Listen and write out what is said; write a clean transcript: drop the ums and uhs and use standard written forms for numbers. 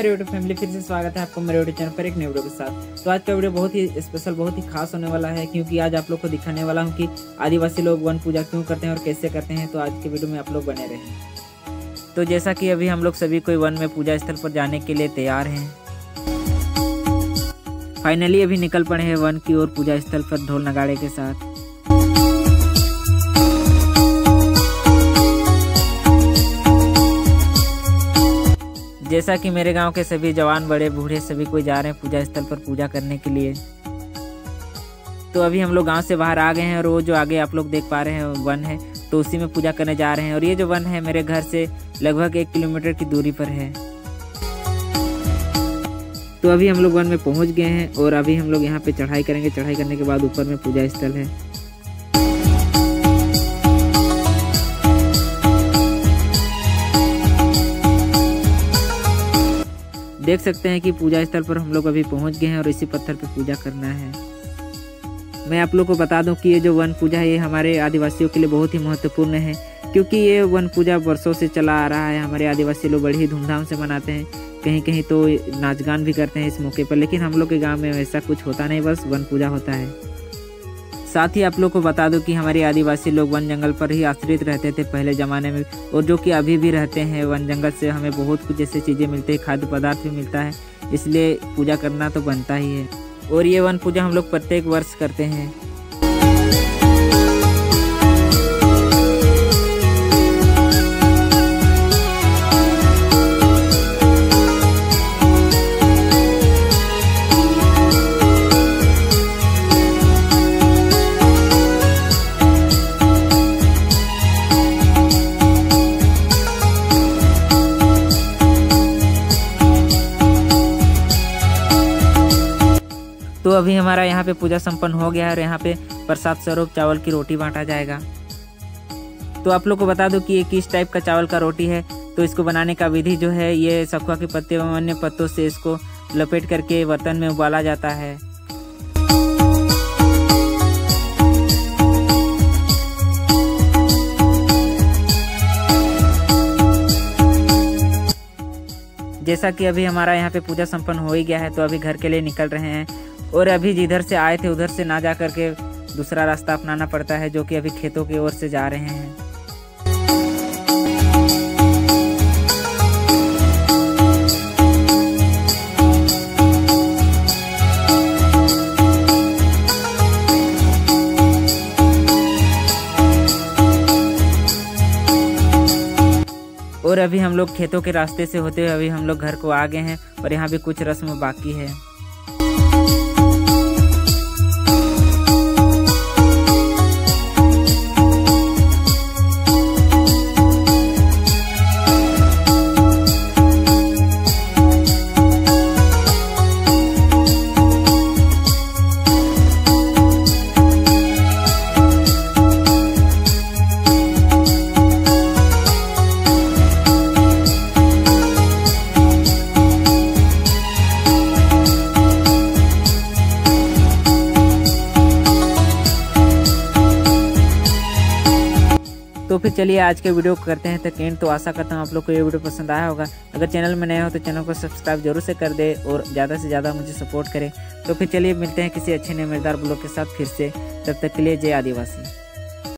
मेरे YouTube family, फिर से स्वागत है आपको मेरे यूट्यूब चैनल पर एक नई वीडियो के साथ। तो आज का वीडियो बहुत ही स्पेशल, बहुत ही खास होने वाला है, क्योंकि आज आप लोग को दिखाने वाला हूं कि आदिवासी लोग वन पूजा क्यों करते हैं और कैसे करते हैं। तो आज के वीडियो में आप लोग बने रहें। तो जैसा कि अभी हम लोग सभी कोई वन में पूजा स्थल पर जाने के लिए तैयार हैं। फाइनली अभी निकल पड़े हैं वन की ओर पूजा स्थल पर ढोल नगाड़े के साथ। जैसा कि मेरे गांव के सभी जवान, बड़े बूढ़े सभी कोई जा रहे हैं पूजा स्थल पर पूजा करने के लिए। तो अभी हम लोग गांव से बाहर आ गए हैं और वो जो आगे आप लोग देख पा रहे हैं वन है, तो उसी में पूजा करने जा रहे हैं। और ये जो वन है मेरे घर से लगभग 1 किलोमीटर की दूरी पर है। तो अभी हम लोग वन में पहुँच गए हैं और अभी हम लोग यहाँ पर चढ़ाई करेंगे। चढ़ाई करने के बाद ऊपर में पूजा स्थल है। देख सकते हैं कि पूजा स्थल पर हम लोग अभी पहुंच गए हैं और इसी पत्थर पर पूजा करना है। मैं आप लोग को बता दूं कि ये जो वन पूजा है ये हमारे आदिवासियों के लिए बहुत ही महत्वपूर्ण है, क्योंकि ये वन पूजा वर्षों से चला आ रहा है। हमारे आदिवासी लोग बड़ी ही धूमधाम से मनाते हैं, कहीं कहीं तो नाच गान भी करते हैं इस मौके पर, लेकिन हम लोग के गाँव में वैसा कुछ होता नहीं, बस वन पूजा होता है। साथ ही आप लोग को बता दूं कि हमारे आदिवासी लोग वन जंगल पर ही आश्रित रहते थे पहले ज़माने में, और जो कि अभी भी रहते हैं। वन जंगल से हमें बहुत कुछ ऐसी चीज़ें मिलती है, खाद्य पदार्थ भी मिलता है, इसलिए पूजा करना तो बनता ही है। और ये वन पूजा हम लोग प्रत्येक वर्ष करते हैं। तो अभी हमारा यहाँ पे पूजा संपन्न हो गया है और यहाँ पे प्रसाद स्वरूप चावल की रोटी बांटा जाएगा। तो आप लोग को बता दूं कि ये किस टाइप का चावल का रोटी है। तो इसको बनाने का विधि जो है, ये सखुआ के पत्ते एवं अन्य पत्तों से इसको लपेट करके बर्तन में उबाला जाता है। जैसा कि अभी हमारा यहाँ पे पूजा संपन्न हो ही गया है, तो अभी घर के लिए निकल रहे हैं। और अभी जिधर से आए थे उधर से ना जा करके दूसरा रास्ता अपनाना पड़ता है, जो कि अभी खेतों की ओर से जा रहे हैं। और अभी हम लोग खेतों के रास्ते से होते हुए अभी हम लोग घर को आ गए हैं और यहाँ भी कुछ रस्म बाकी है। तो फिर चलिए आज के वीडियो करते हैं तक एंड। तो आशा करता हूँ आप लोग को ये वीडियो पसंद आया होगा। अगर चैनल में नए हो तो चैनल को सब्सक्राइब जरूर से कर दे और ज़्यादा से ज़्यादा मुझे सपोर्ट करें। तो फिर चलिए मिलते हैं किसी अच्छे नए मजेदार ब्लॉग के साथ फिर से। तब तक के लिए जय आदिवासी।